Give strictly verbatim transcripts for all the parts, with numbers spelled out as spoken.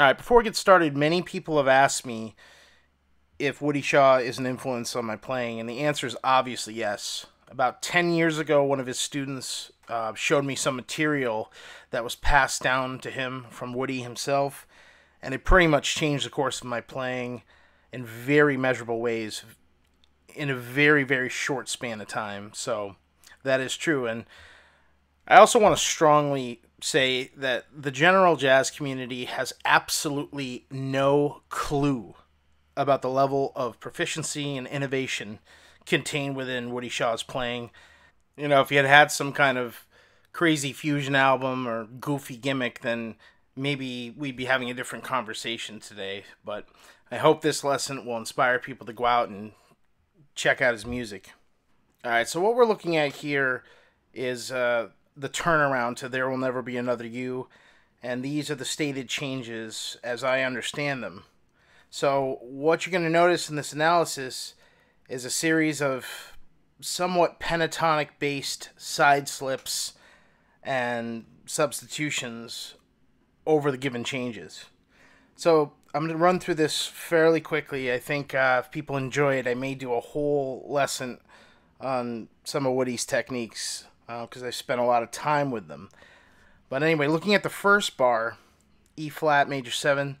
All right, before we get started, many people have asked me if Woody Shaw is an influence on my playing, and the answer is obviously yes. About ten years ago, one of his students uh, showed me some material that was passed down to him from Woody himself, and it pretty much changed the course of my playing in very measurable ways in a very, very short span of time. So that is true, and I also want to strongly say that the general jazz community has absolutely no clue about the level of proficiency and innovation contained within Woody Shaw's playing. You know, if he had had some kind of crazy fusion album or goofy gimmick, then maybe we'd be having a different conversation today. But I hope this lesson will inspire people to go out and check out his music. All right, so what we're looking at here is uh, the turnaround to There Will Never Be Another You, and these are the stated changes as I understand them. So what you're going to notice in this analysis is a series of somewhat pentatonic-based side slips and substitutions over the given changes. So I'm going to run through this fairly quickly. I think uh, if people enjoy it, I may do a whole lesson on some of Woody's techniques, because uh, I spent a lot of time with them. But anyway, looking at the first bar, E-flat major seven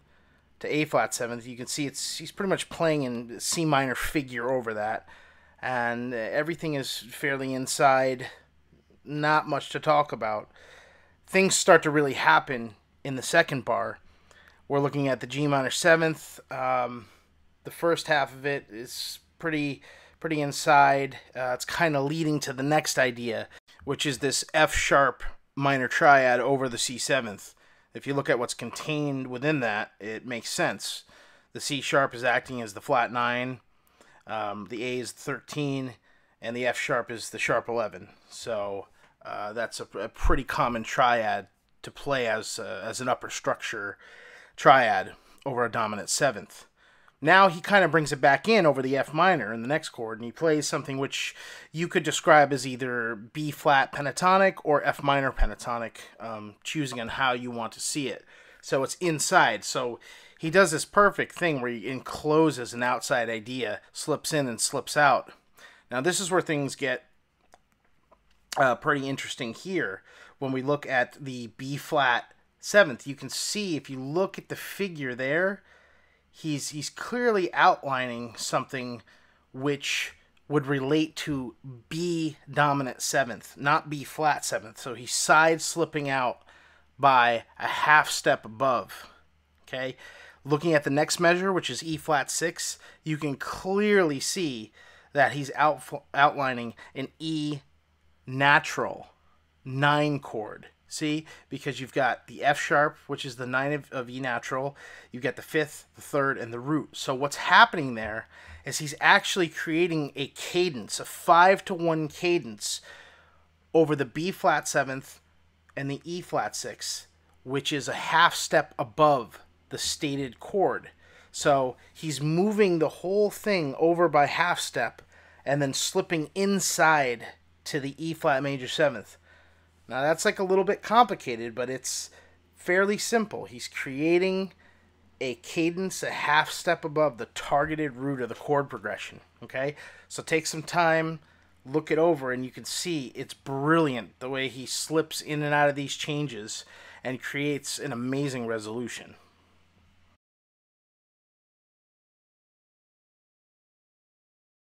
to A flat seventh, you can see it's he's pretty much playing in C minor figure over that, and everything is fairly inside, not much to talk about. Things start to really happen in the second bar. We're looking at the G minor seventh. Um, the first half of it is pretty pretty inside. Uh, it's kind of leading to the next idea, which is this F sharp minor triad over the C seventh. If you look at what's contained within that, it makes sense. The C-sharp is acting as the flat nine, um, the A is the thirteen, and the F-sharp is the sharp eleven. So uh, that's a, a pretty common triad to play as, uh, as an upper structure triad over a dominant seventh. Now he kind of brings it back in over the F minor in the next chord, and he plays something which you could describe as either B-flat pentatonic or F minor pentatonic, um, choosing on how you want to see it. So it's inside. So he does this perfect thing where he encloses an outside idea, slips in and slips out. Now this is where things get uh, pretty interesting here. When we look at the B-flat seventh, you can see if you look at the figure there, He's, he's clearly outlining something which would relate to B dominant seventh, not B flat seventh. So he's side slipping out by a half step above. Okay, looking at the next measure, which is E flat six, you can clearly see that he's out, outlining an E natural nine chord. See, because you've got the F sharp, which is the nine of, of E natural, you've got the fifth, the third, and the root. So what's happening there is he's actually creating a cadence, a five to one cadence over the B flat seventh and the E flat six, which is a half step above the stated chord. So he's moving the whole thing over by half step and then slipping inside to the E flat major seventh. Now that's like a little bit complicated, but it's fairly simple. He's creating a cadence a half step above the targeted root of the chord progression, okay? So take some time, look it over, and you can see it's brilliant the way he slips in and out of these changes and creates an amazing resolution.